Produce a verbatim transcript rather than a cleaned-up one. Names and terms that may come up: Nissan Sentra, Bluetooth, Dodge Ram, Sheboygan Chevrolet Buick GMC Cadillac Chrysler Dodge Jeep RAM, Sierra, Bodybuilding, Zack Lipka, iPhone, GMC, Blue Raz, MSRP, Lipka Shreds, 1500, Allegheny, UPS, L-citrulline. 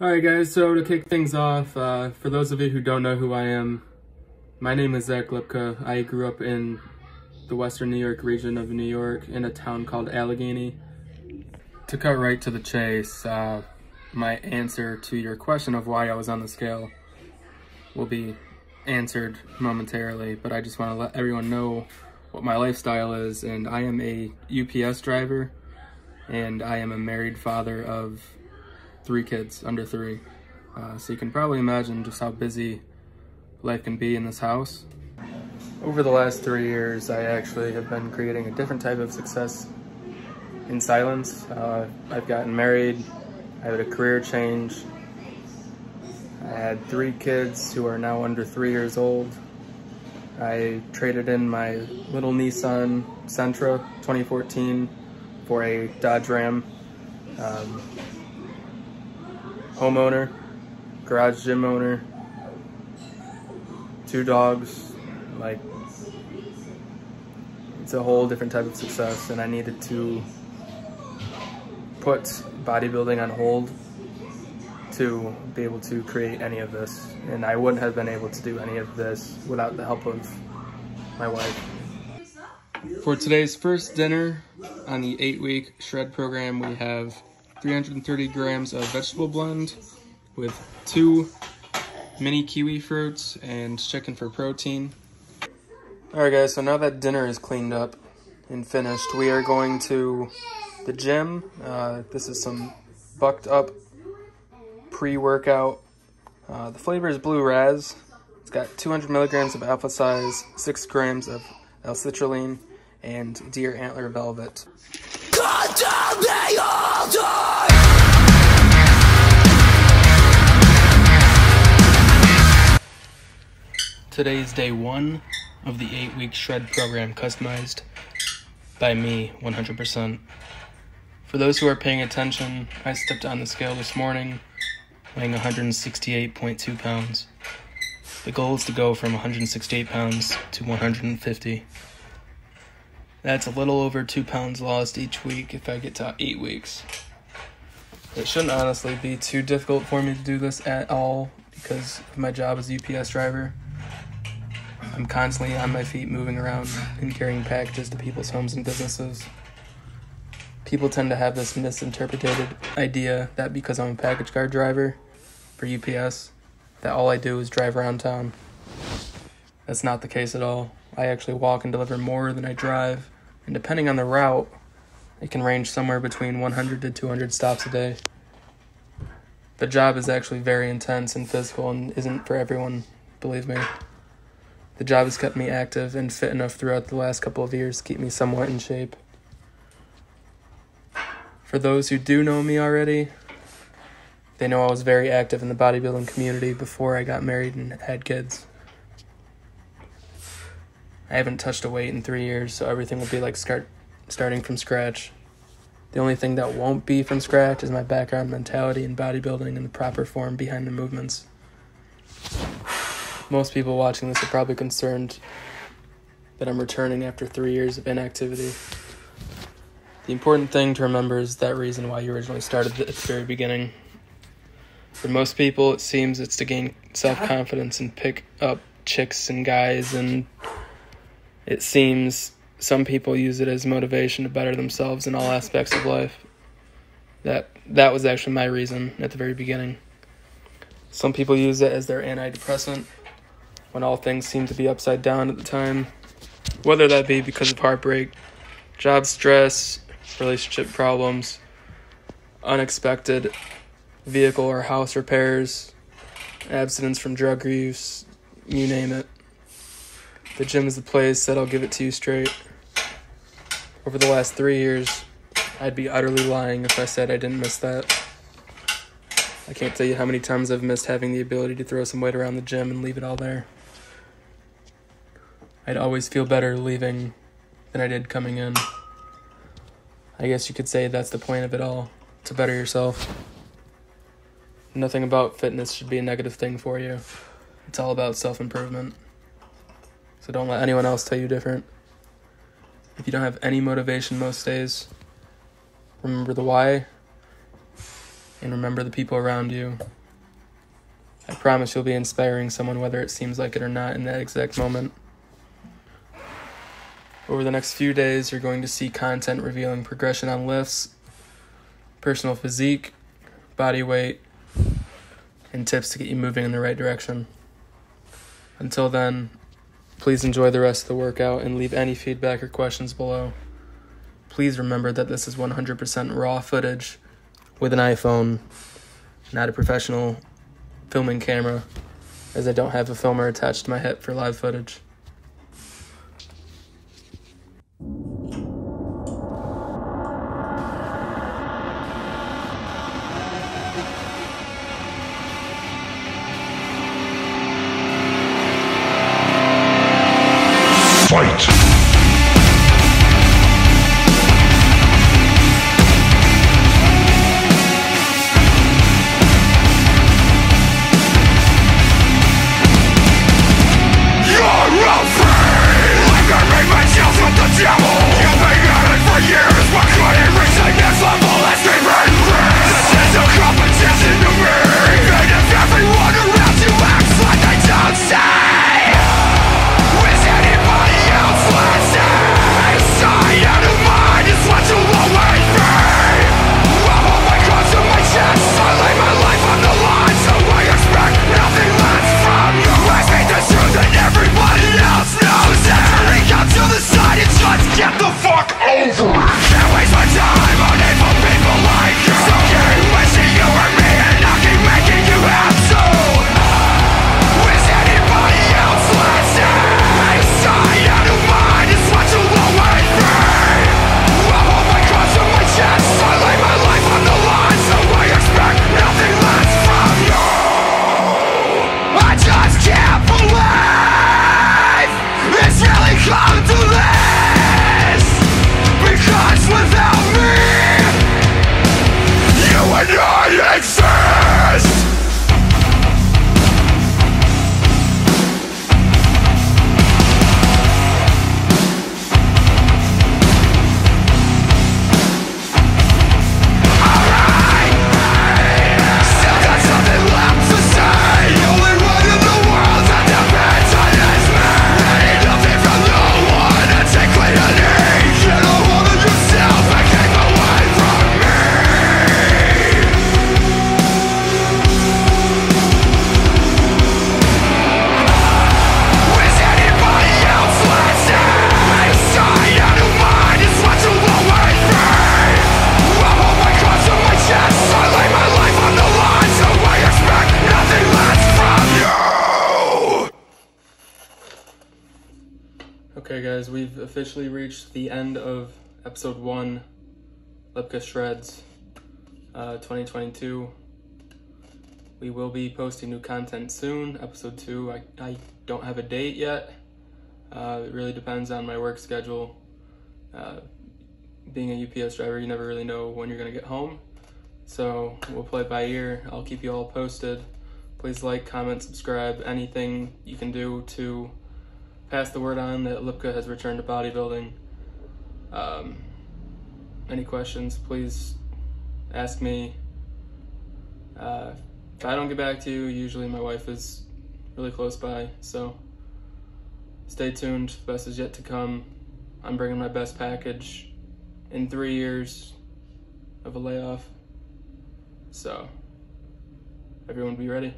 Alright guys, so to kick things off, uh, for those of you who don't know who I am, my name is Zack Lipka. I grew up in the western New York region of New York in a town called Allegheny. To cut right to the chase, uh, my answer to your question of why I was on the scale will be answered momentarily, but I just want to let everyone know what my lifestyle is, and I am a U P S driver, and I am a married father of three kids under three, uh, so you can probably imagine just how busy life can be in this house. Over the last three years, I actually have been creating a different type of success in silence. Uh, I've gotten married, I had a career change, I had three kids who are now under three years old. I traded in my little Nissan Sentra twenty fourteen for a Dodge Ram. Um, Homeowner, garage gym owner, two dogs, like, it's a whole different type of success, and I needed to put bodybuilding on hold to be able to create any of this, and I wouldn't have been able to do any of this without the help of my wife. For today's first dinner on the eight-week shred program, we have three hundred thirty grams of vegetable blend with two mini kiwi fruits and chicken for protein. Alright guys, so now that dinner is cleaned up and finished, we are going to the gym. Uh, this is some bucked up pre-workout. Uh, the flavor is Blue Raz. It's got two hundred milligrams of alpha size, six grams of L-citrulline, and deer antler velvet. God damn, they all die! Today's day one of the eight-week shred program, customized by me one hundred percent. For those who are paying attention, I stepped on the scale this morning, weighing one hundred sixty-eight point two pounds. The goal is to go from one hundred sixty-eight pounds to one hundred fifty. That's a little over two pounds lost each week if I get to eight weeks. It shouldn't honestly be too difficult for me to do this at all because of my job as a U P S driver. I'm constantly on my feet moving around and carrying packages to people's homes and businesses. People tend to have this misinterpreted idea that because I'm a package car driver for U P S, that all I do is drive around town. That's not the case at all. I actually walk and deliver more than I drive, and depending on the route, it can range somewhere between one hundred to two hundred stops a day. The job is actually very intense and physical and isn't for everyone, believe me. The job has kept me active and fit enough throughout the last couple of years to keep me somewhat in shape. For those who do know me already, they know I was very active in the bodybuilding community before I got married and had kids. I haven't touched a weight in three years, so everything will be like start, starting from scratch. The only thing that won't be from scratch is my background mentality in bodybuilding and the proper form behind the movements. Most people watching this are probably concerned that I'm returning after three years of inactivity. The important thing to remember is that reason why you originally started at the very beginning. For most people, it seems it's to gain self-confidence and pick up chicks and guys, and it seems some people use it as motivation to better themselves in all aspects of life. That that was actually my reason at the very beginning. Some people use it as their antidepressant when all things seem to be upside down at the time, whether that be because of heartbreak, job stress, relationship problems, unexpected vehicle or house repairs, abstinence from drug use, you name it. The gym is the place that I'll give it to you straight. Over the last three years, I'd be utterly lying if I said I didn't miss that. I can't tell you how many times I've missed having the ability to throw some weight around the gym and leave it all there. I'd always feel better leaving than I did coming in. I guess you could say that's the point of it all, to better yourself. Nothing about fitness should be a negative thing for you. It's all about self-improvement. So don't let anyone else tell you different. If you don't have any motivation most days, remember the why and remember the people around you. I promise you'll be inspiring someone, whether it seems like it or not in that exact moment. Over the next few days, you're going to see content revealing progression on lifts, personal physique, body weight, and tips to get you moving in the right direction. Until then, please enjoy the rest of the workout and leave any feedback or questions below. Please remember that this is one hundred percent raw footage with an iPhone, not a professional filming camera, as I don't have a filmer attached to my hip for live footage. Okay guys, we've officially reached the end of episode one, Lipka Shreds uh, twenty twenty-two. We will be posting new content soon. Episode two, I, I don't have a date yet. Uh, it really depends on my work schedule. Uh, being a U P S driver, you never really know when you're gonna get home. So we'll play it by ear. I'll keep you all posted. Please like, comment, subscribe, anything you can do to pass the word on that Lipka has returned to bodybuilding. Um, any questions, please ask me. Uh, if I don't get back to you, usually my wife is really close by, so stay tuned, the best is yet to come. I'm bringing my best package in three years of a layoff, so everyone be ready.